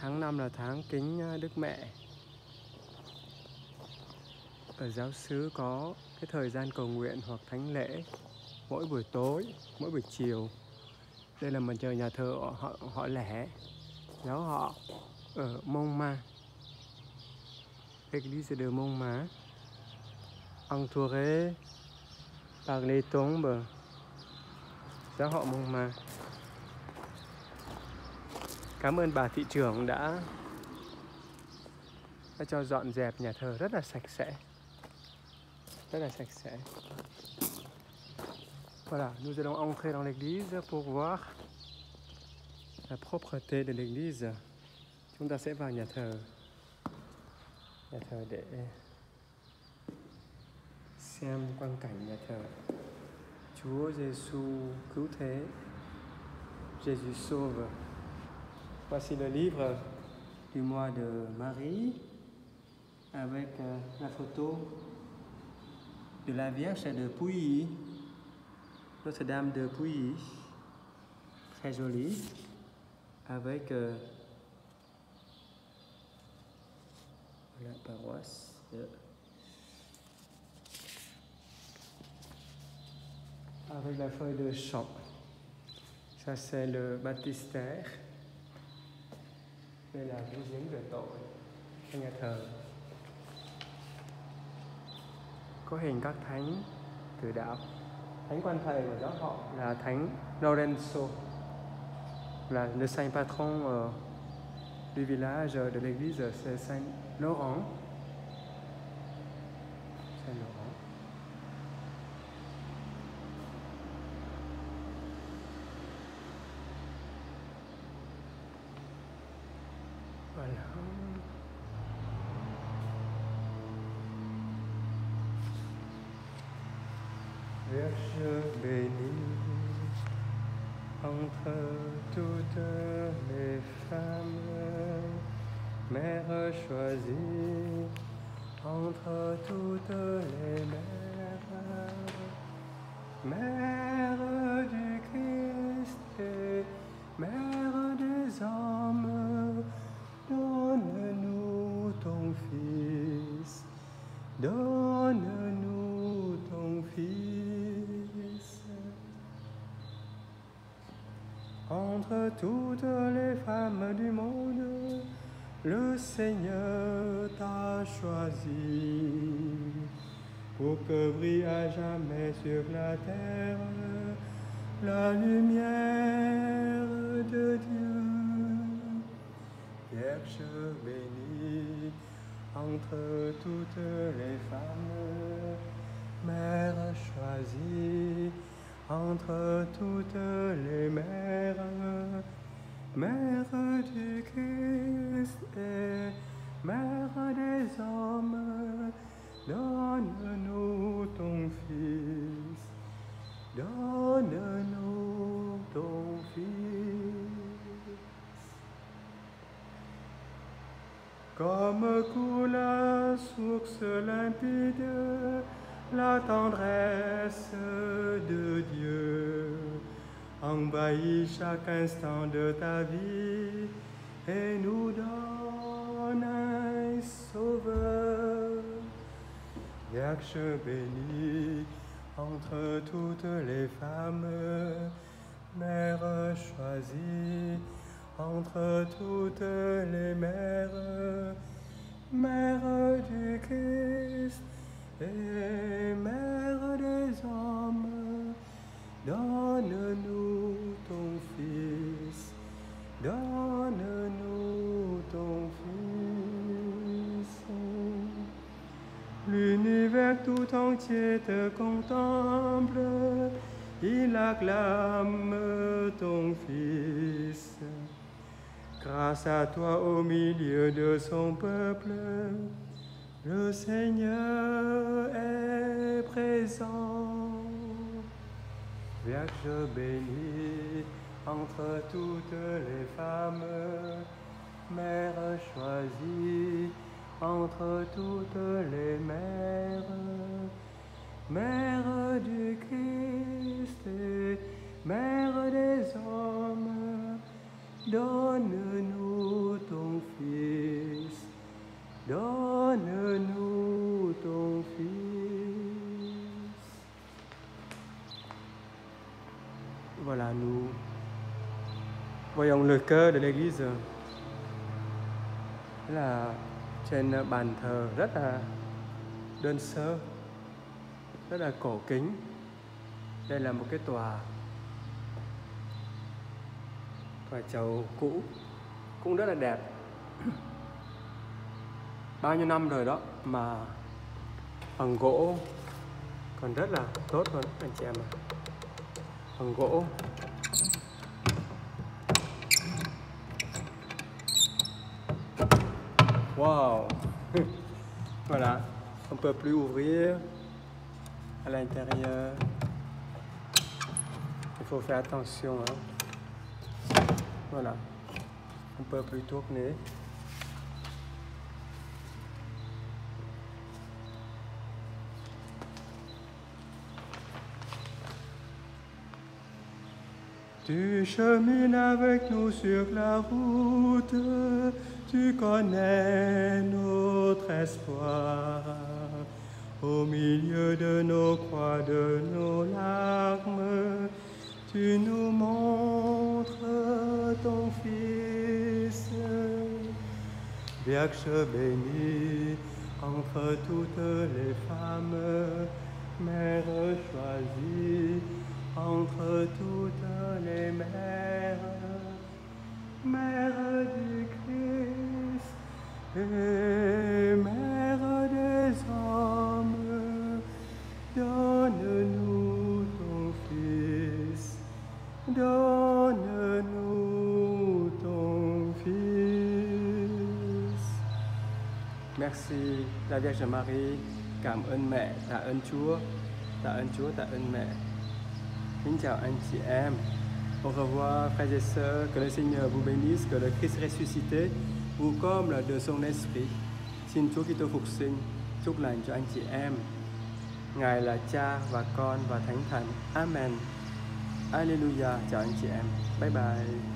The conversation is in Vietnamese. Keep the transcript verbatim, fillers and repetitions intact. tháng năm là tháng kính Đức Mẹ. Ở giáo xứ có cái thời gian cầu nguyện hoặc thánh lễ mỗi buổi tối, mỗi buổi chiều. Đây là mặt trời nhà thờ họ, họ lẻ, giáo họ ở Montmain, Église de Montmain, entourée par les tombes, giáo họ Montmain. Cảm ơn bà thị trưởng đã, đã cho dọn dẹp nhà thờ rất là sạch sẽ, rất là sạch sẽ. Voilà, nous allons entrer dans l'église pour voir la propreté de l'église. Chúng ta sẽ vào nhà thờ, nhà thờ để xem quang cảnh nhà thờ. Chúa Giêsu cứu thế, Jésus sauve. Voici le livre du mois de Marie avec la photo de la Vierge de Pouilly, Notre-Dame de Pouilly, très jolie, avec euh, la paroisse de, avec la feuille de chant. Ça c'est le baptistère. Đây là cái giếng rửa tội trong nhà thờ. Có hình các thánh tử đạo. Thánh quan thầy của giáo họ là thánh Lorenzo, là le saint patron uh, du village de l'église, c'est Saint-Laurent. Saint-Laurent. Voilà. Vierge bénie entre toutes les femmes, mère choisie entre toutes les mères, mère du Christ et mère des hommes, donne-nous ton Fils, donne-nous ton Fils. Entre toutes les femmes du monde, le Seigneur t'a choisi, pour que brille à jamais sur la terre la lumière de Dieu. Vierge bénie entre toutes les femmes, mère choisie entre toutes les mères, mère du Christ et mère des hommes, donne-nous ton Fils, donne-nous ton Fils. Comme coule la source limpide, la tendresse de Dieu envahit chaque instant de ta vie et nous donne un sauveur. Vierge bénie entre toutes les femmes, mère choisie entre toutes les mères, mère du Christ et mère des hommes, donne-nous ton Fils, donne-nous ton Fils. L'univers tout entier te contemple, il acclame ton Fils. Grâce à toi au milieu de son peuple, le Seigneur est présent. Vierge bénie entre toutes les femmes, mère choisie entre toutes les mères, mère du Christ et mère des hommes, donne-nous ton Fils, donne-nous ton Fils. Voilà, nous voyons le cœur de l'église. Là, trên bàn thờ rất là đơn sơ, rất là cổ kính. Đây là một cái tòa tòa chầu cũ, cũng rất là đẹp. Bao nhiêu năm rồi đó mà bằng gỗ còn rất là tốt hơn anh chị em ạ. Bằng gỗ. Wow. Voilà, on peut plus ouvrir à l'intérieur. Il faut faire attention. Hein. Voilà, on peut plus tourner. Tu chemines avec nous sur la route, tu connais notre espoir. Au milieu de nos croix, de nos larmes, tu nous montres ton Fils. Vierge bénie entre toutes les femmes, mère choisie, entre toutes les mères, mère du Christ et mère des hommes, donne-nous ton Fils, donne-nous ton Fils. Merci la Vierge Marie, cảm ơn mẹ, tạ ơn Chúa, tạ ơn Chúa, tạ ơn mẹ. Kính chào anh chị em. Au revoir, frères et sœurs. Que le Seigneur vous bénisse, que le Christ ressuscité vous comble de son esprit. Xin Chúa Kitô phục sinh chúc lành cho anh chị em. Ngài là Cha và Con và Thánh Thần. Amen. Alleluia. Chào anh chị em. Bye bye.